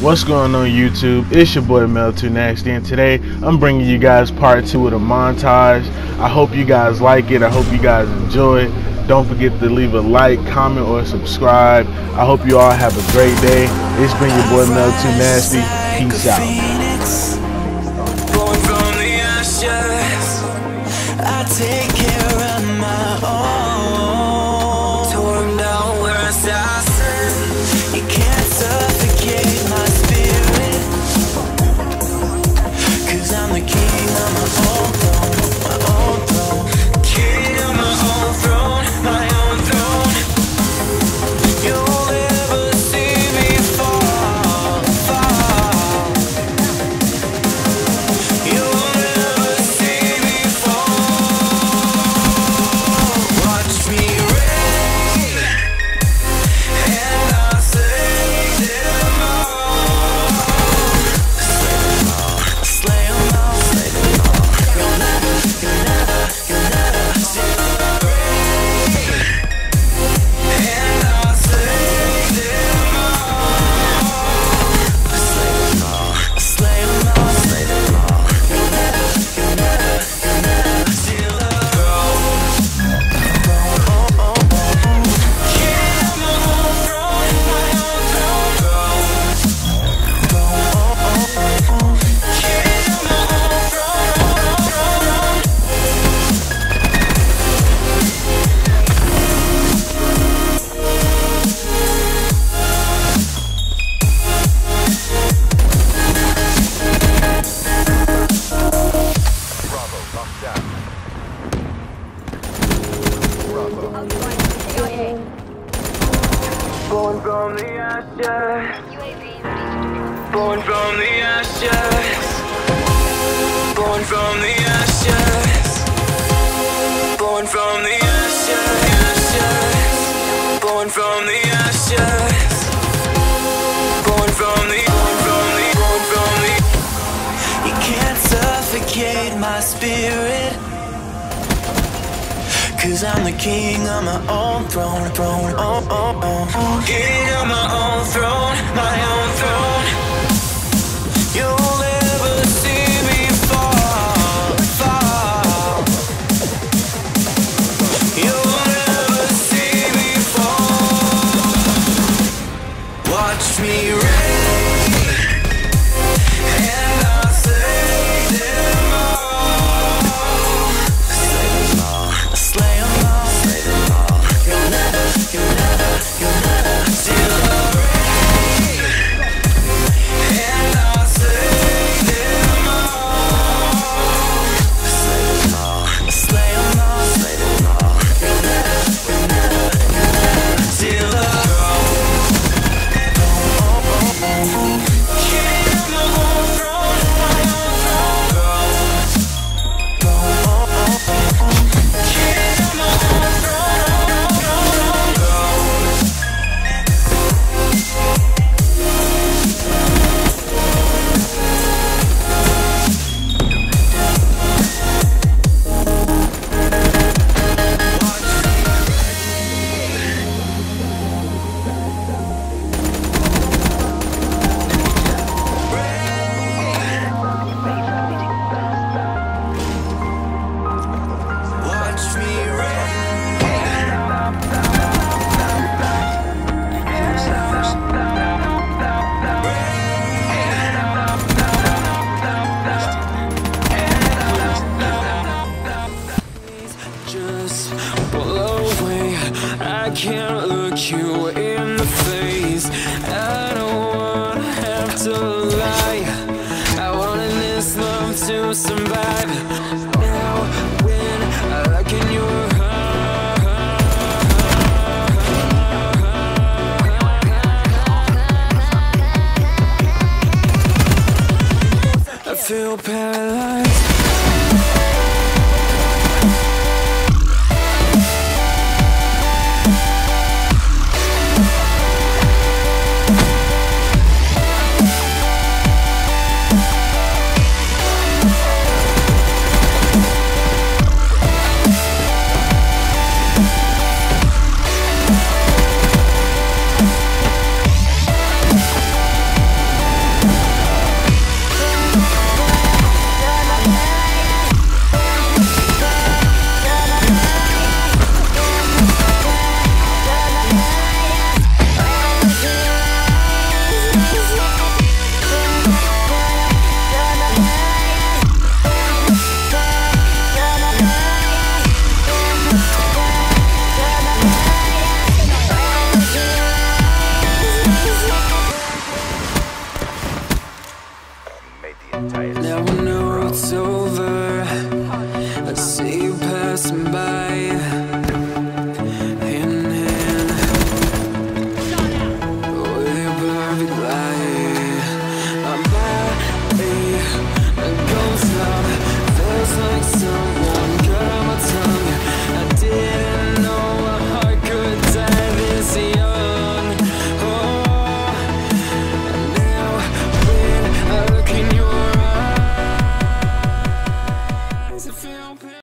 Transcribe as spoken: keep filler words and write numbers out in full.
What's going on YouTube? It's your boy Mel two Nasty, and today I'm bringing you guys part two of the montage. I hope you guys like it. I hope you guys enjoy it. Don't forget to leave a like, comment, or subscribe. I hope you all have a great day. It's been your boy Mel two Nasty. Peace out. Born from the ashes. Born from the ashes. Born from the ashes. Born from the ashes. Born from the ashes. Born from the, born from the, born from the. You can't suffocate my spirit, 'cause I'm the king on my own throne, throne, oh, oh, oh, oh. King on my own throne, my own throne. You'll never see me fall, fall. You'll never see me fall. Watch me rain. Can't look you in the face. I don't wanna have to lie. I wanted this love to survive. Now when I look in your heart, I feel paralyzed. I